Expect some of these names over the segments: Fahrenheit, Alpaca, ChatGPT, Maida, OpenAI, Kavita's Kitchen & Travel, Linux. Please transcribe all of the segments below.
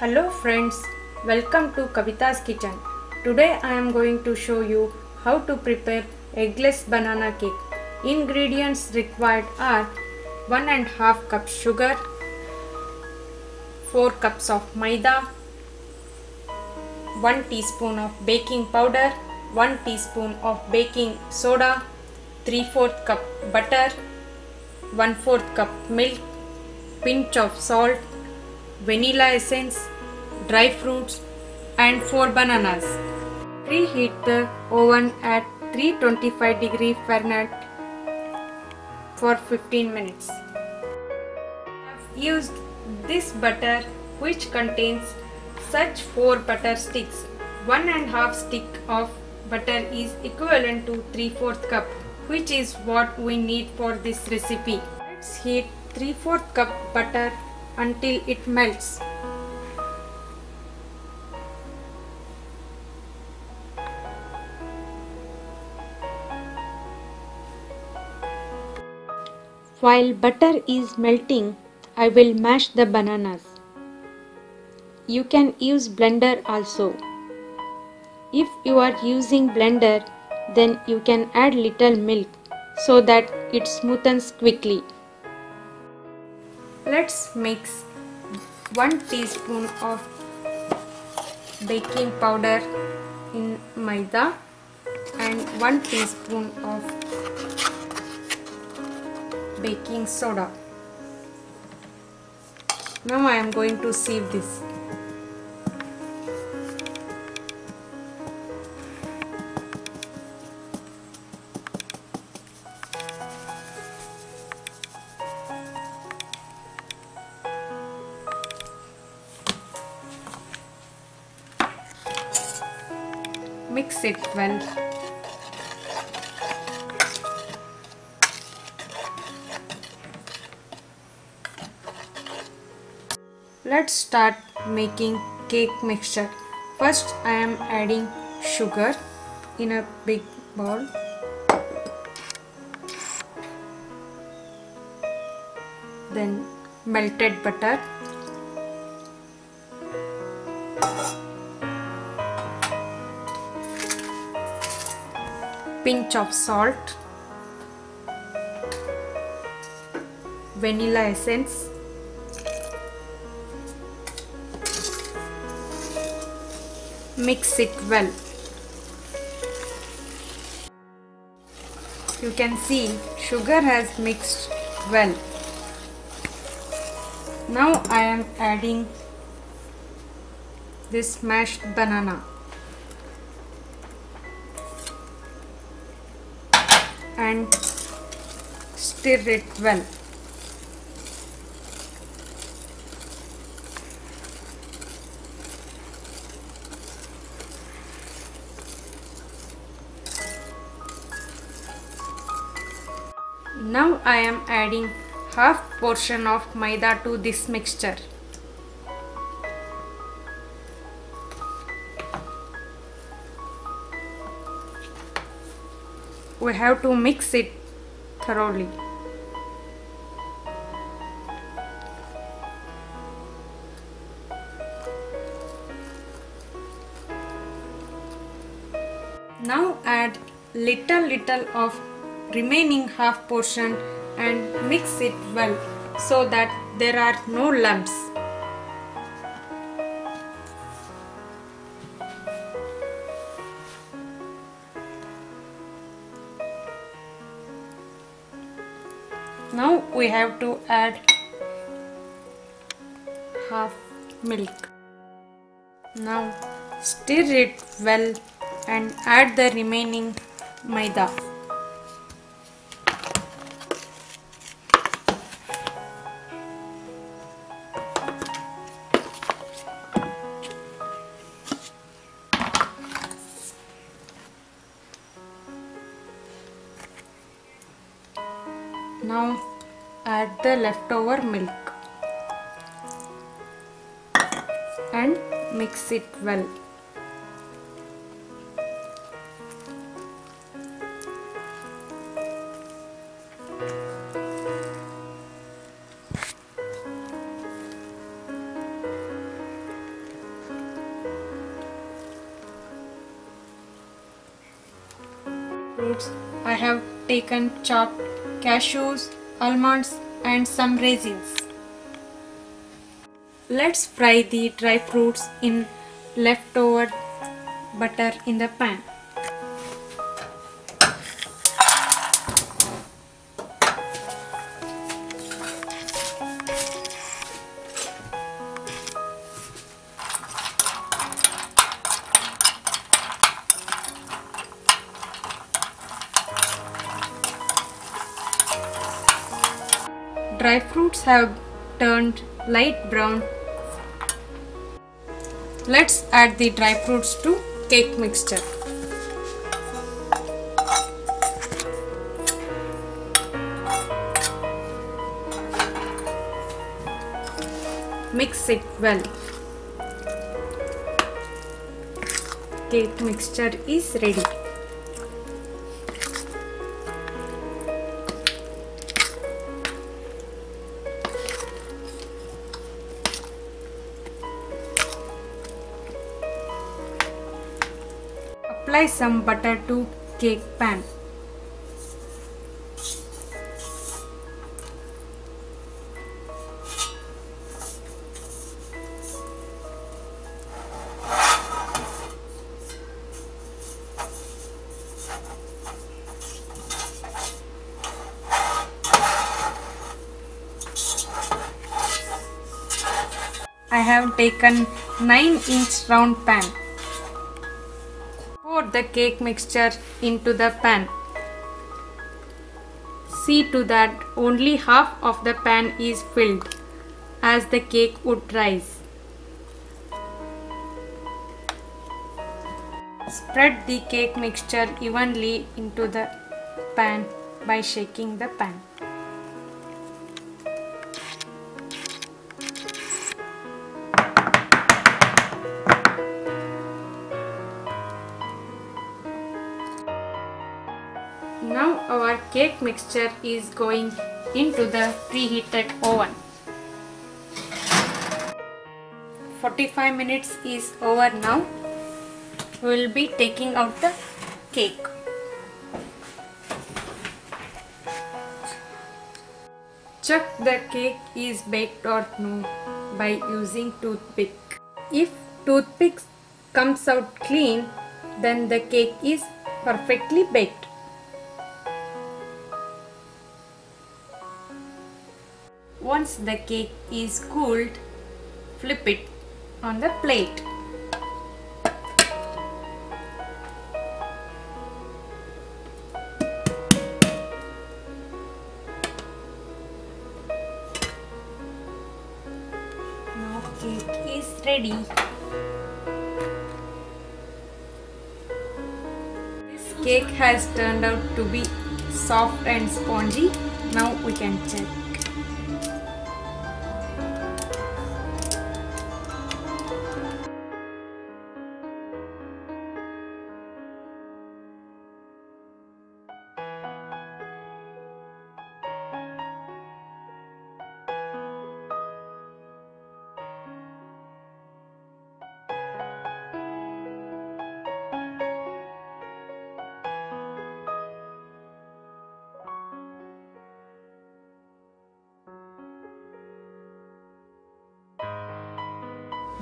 Hello friends, welcome to Kavita's Kitchen. Today I am going to show you how to prepare eggless banana cake. Ingredients required are 1.5 cup sugar, 4 cups of maida, 1 teaspoon of baking powder, 1 teaspoon of baking soda, 3/4 cup butter, 1/4 cup milk, pinch of salt, vanilla essence, dry fruits and 4 bananas. Preheat the oven at 325 degree Fahrenheit for 15 minutes. I've used this butter which contains such 4 butter sticks. 1.5 stick of butter is equivalent to 3/4 cup, which is what we need for this recipe. Let's heat 3/4 cup butter until it melts. While butter is melting, I will mash the bananas. You can use blender also. If you are using blender, then you can add little milk so that it smoothens quickly. Let's mix 1 teaspoon of baking powder in maida and 1 teaspoon of baking soda. Now I am going to sieve this. Mix it well. Let's start making cake mixture. First, I am adding sugar in a big bowl. Then melted butter. Pinch of salt, vanilla essence, mix it well. You can see sugar has mixed well. Now I am adding this mashed banana and stir it well. Now I am adding half portion of maida to this mixture. We have to mix it thoroughly. Now add little of remaining half portion and mix it well so that there are no lumps. Now we have to add half milk. Now stir it well and add the remaining maida. Now add the leftover milk and mix it well. fruits, I have taken chopped cashews, almonds and some raisins. Let's fry the dry fruits in leftover butter in the pan. Dry fruits have turned light brown. Let's add the dry fruits to cake mixture. Mix it well. Cake mixture is ready. Apply some butter to cake pan. I have taken 9-inch round pan. Pour the cake mixture into the pan. See to that only half of the pan is filled, as the cake would rise. Spread the cake mixture evenly into the pan by shaking the pan. Now our cake mixture is going into the preheated oven. 45 minutes is over now. We will be taking out the cake. Check the cake is baked or no by using toothpick. If toothpick comes out clean, then the cake is perfectly baked. Once the cake is cooled, flip it on the plate. Now cake is ready. This cake has turned out to be soft and spongy. Now we can check.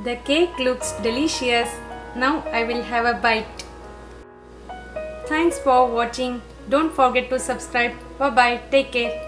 The cake looks delicious. Now I will have a bite. Thanks for watching. Don't forget to subscribe. Bye bye. Take care.